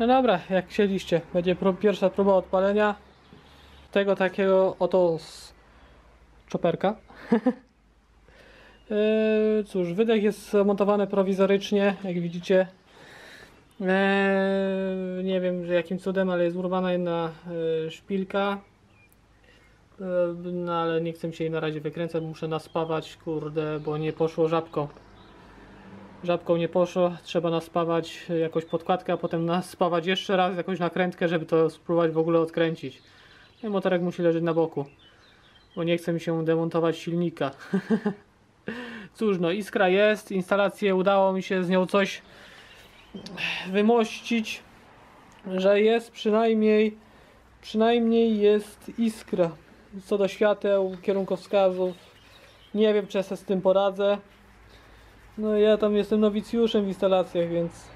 No dobra, jak chcieliście, będzie pierwsza próba odpalenia tego takiego oto z czoperka. Cóż, wydech jest zamontowany prowizorycznie, jak widzicie. Nie wiem jakim cudem, ale jest urwana jedna szpilka. No ale nie chcę się jej na razie wykręcać, muszę naspawać, kurde, bo nie poszło żabką. Żabką nie poszło, trzeba naspawać jakąś podkładkę, a potem naspawać jeszcze raz jakąś nakrętkę, żeby to spróbować w ogóle odkręcić. No, motorek musi leżeć na boku, bo nie chce mi się demontować silnika. Cóż, no iskra jest, instalację udało mi się z nią coś wymościć, że jest przynajmniej jest iskra. Co do świateł, kierunkowskazów, nie wiem, czy ja sobie z tym poradzę. No ja tam jestem nowicjuszem w instalacjach, więc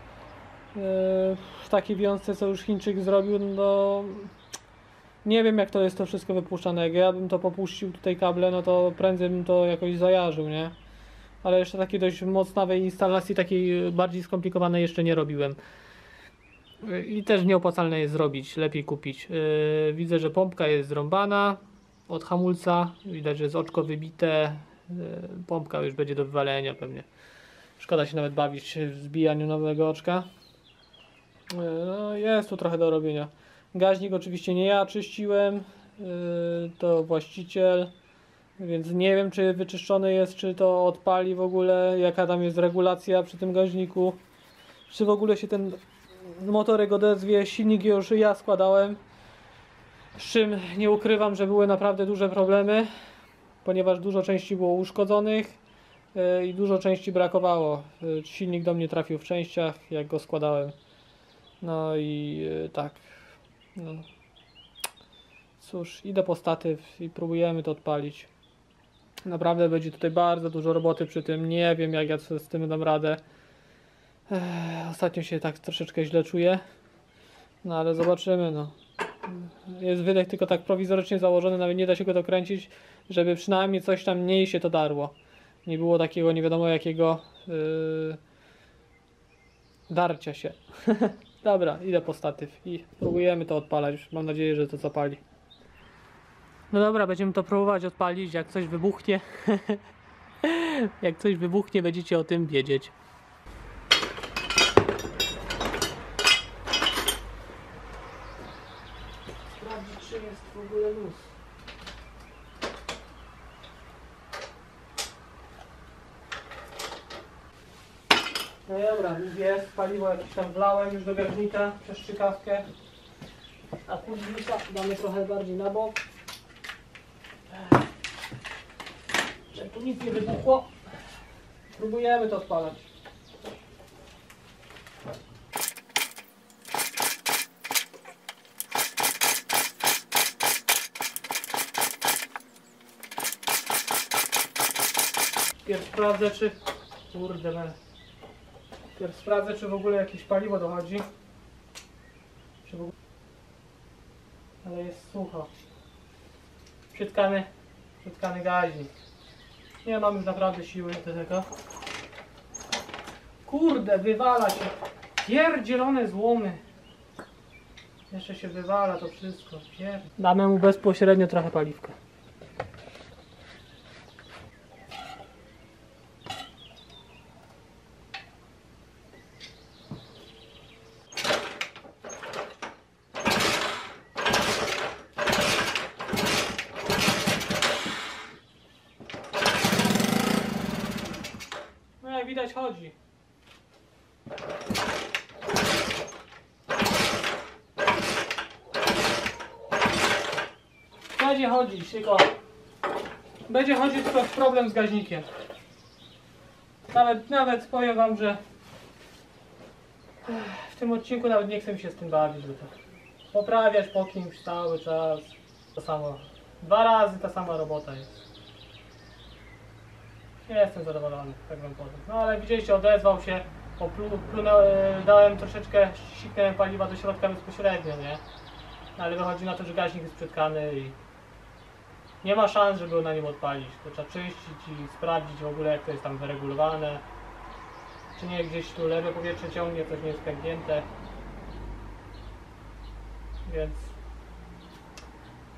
w takiej wiązce co już Chińczyk zrobił, no nie wiem jak to jest to wszystko wypuszczane. Jak ja bym to popuścił tutaj kable, no to prędzej bym to jakoś zajarzył, nie? Ale jeszcze takiej dość mocnawej instalacji, takiej bardziej skomplikowanej jeszcze nie robiłem. I też nieopłacalne jest zrobić, lepiej kupić. Widzę, że pompka jest zrąbana od hamulca, widać, że jest oczko wybite. Pompka już będzie do wywalenia pewnie. Szkoda się nawet bawić w zbijaniu nowego oczka. No, jest tu trochę do robienia. Gaźnik oczywiście nie ja czyściłem, to właściciel, więc nie wiem czy wyczyszczony jest, czy to odpali w ogóle, jaka tam jest regulacja przy tym gaźniku, czy w ogóle się ten motorek odezwie. Silnik już ja składałem, z czym nie ukrywam, że były naprawdę duże problemy, ponieważ dużo części było uszkodzonych i dużo części brakowało. Silnik do mnie trafił w częściach, jak go składałem. No i tak. No. Cóż, idę po statyw i próbujemy to odpalić. Naprawdę będzie tutaj bardzo dużo roboty przy tym. Nie wiem jak ja z tym dam radę. Ostatnio się tak troszeczkę źle czuję. No ale zobaczymy, no. Jest wydech tylko tak prowizorycznie założony, nawet nie da się go dokręcić, żeby przynajmniej coś tam mniej się to darło. Nie było takiego nie wiadomo jakiego darcia się. Dobra, idę po statyw i próbujemy to odpalać. Mam nadzieję, że to zapali. No dobra, będziemy to próbować odpalić, jak coś wybuchnie. Jak coś wybuchnie, będziecie o tym wiedzieć. Sprawdzić, czy jest w ogóle luz. No dobra, już jest, paliwo jakieś tam wlałem już do gaźnika przez strzykawkę. A później damy trochę bardziej na bok, żeby tu nic nie wybuchło. Próbujemy to odpalać. Pierw sprawdzę, czy... Kurde, Pierw sprawdzę, czy w ogóle jakieś paliwo dochodzi. Czy w ogóle... Ale jest sucho. Przytkany gaźnik. Nie mam już naprawdę siły do tego. Kurde, wywala się. Pierdzielone złomy. Jeszcze się wywala to wszystko. Damy mu bezpośrednio trochę paliwka. Widać chodzi. Będzie chodzić, tylko będzie chodzić, tylko problem z gaźnikiem. Nawet powiem wam, że w tym odcinku nawet nie chcę się z tym bawić, bo to poprawiać po kimś cały czas to samo. Dwa razy ta sama robota jest. Nie jestem zadowolony, tak wam powiem. No ale widzieliście, odezwał się, dałem troszeczkę, siknąłem paliwa do środka bezpośrednio, nie? No, ale wychodzi na to, że gaźnik jest przytkany i nie ma szans, żeby na nim odpalić. To trzeba czyścić i sprawdzić w ogóle, jak to jest tam wyregulowane. Czy nie, gdzieś tu lewe powietrze ciągnie, coś nie jest pęknięte. więc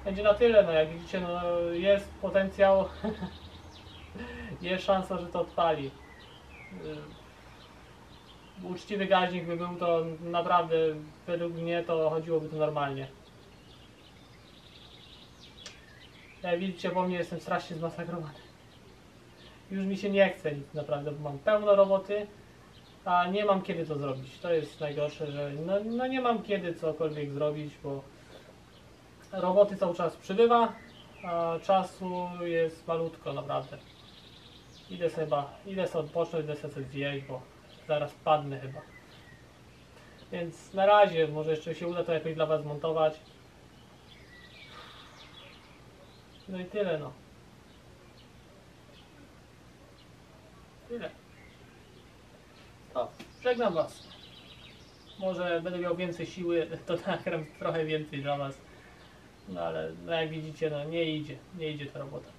będzie na tyle. No jak widzicie, no jest potencjał, jest szansa, że to odpali. Uczciwy gaźnik by był, to naprawdę według mnie to chodziłoby to normalnie. Jak widzicie, po mnie jestem strasznie zmasakrowany. Już mi się nie chce nic naprawdę, bo mam pełno roboty, a nie mam kiedy to zrobić. To jest najgorsze, że no nie mam kiedy cokolwiek zrobić, bo roboty cały czas przybywa, a czasu jest malutko naprawdę. Idę sobie odpocząć, idę sobie zjeść, bo zaraz padnę chyba. Więc na razie, może jeszcze się uda to jakoś dla was zmontować. No i tyle, no. Tyle. To, żegnam was. Może będę miał więcej siły, to nagram trochę więcej dla was. No ale no jak widzicie, no nie idzie ta robota.